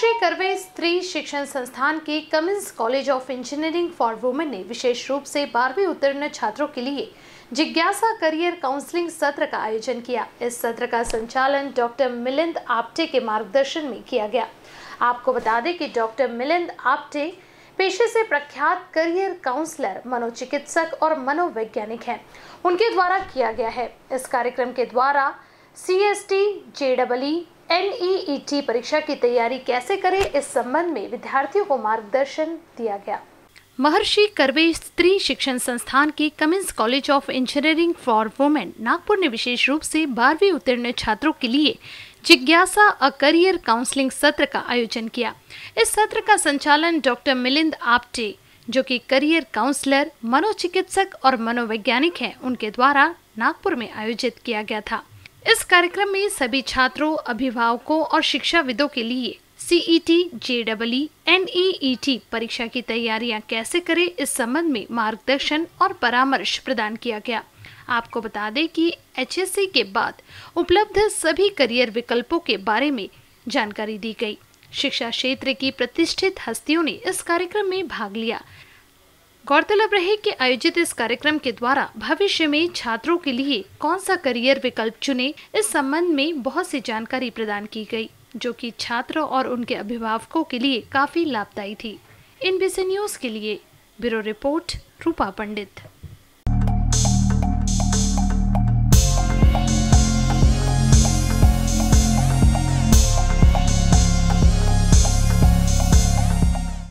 महर्षि करवे स्त्री शिक्षण संस्थान की Cummins college of engineering for women ने विशेष रूप से 12वीं उत्तीर्ण छात्रों के लिए जिज्ञासा करियर काउंसलिंग सत्र का आयोजन किया। इस सत्र का संचालन डॉक्टर मिलिंद आप्टे के मार्गदर्शन में किया गया। आपको बता दें कि डॉक्टर मिलिंद आप्टे पेशे से प्रख्यात करियर काउंसलर, मनोचिकित्सक और मनोवैज्ञानिक हैं। उनके द्वारा किया गया है। इस कार्यक्रम के द्वारा CST, JEE, NEET परीक्षा की तैयारी कैसे करें, इस संबंध में विद्यार्थियों को मार्गदर्शन दिया गया। महर्षि करवे स्त्री शिक्षण संस्थान की Cummins college of engineering for women Nagpur ने विशेष रूप से 12वीं उत्तीर्ण छात्रों के लिए जिज्ञासा अ करियर काउंसलिंग सत्र का आयोजन किया। इस सत्र का संचालन डॉक्टर मिलिंद आप्टे, जो कि करियर काउंसलर, मनोचिकित्सक और मनोवैज्ञानिक हैं, उनके द्वारा नागपुर में आयोजित किया गया था। इस कार्यक्रम में सभी छात्रों, अभिभावकों और शिक्षाविदों के लिए CET, JEE, NEET परीक्षा की तैयारियां कैसे करें, इस संबंध में मार्गदर्शन और परामर्श प्रदान किया गया। आपको बता दें कि HSC के बाद उपलब्ध सभी करियर विकल्पों के बारे में जानकारी दी गई। शिक्षा क्षेत्र की प्रतिष्ठित हस्तियों ने इस कार्यक्रम में भाग लिया। गौरतलब रहे कि आयोजित इस कार्यक्रम के द्वारा भविष्य में छात्रों के लिए कौन सा करियर विकल्प चुने, इस संबंध में बहुत सी जानकारी प्रदान की गई, जो कि छात्रों और उनके अभिभावकों के लिए काफी लाभदायी थी। NBC न्यूज़ के लिए ब्यूरो रिपोर्ट रूपा पंडित।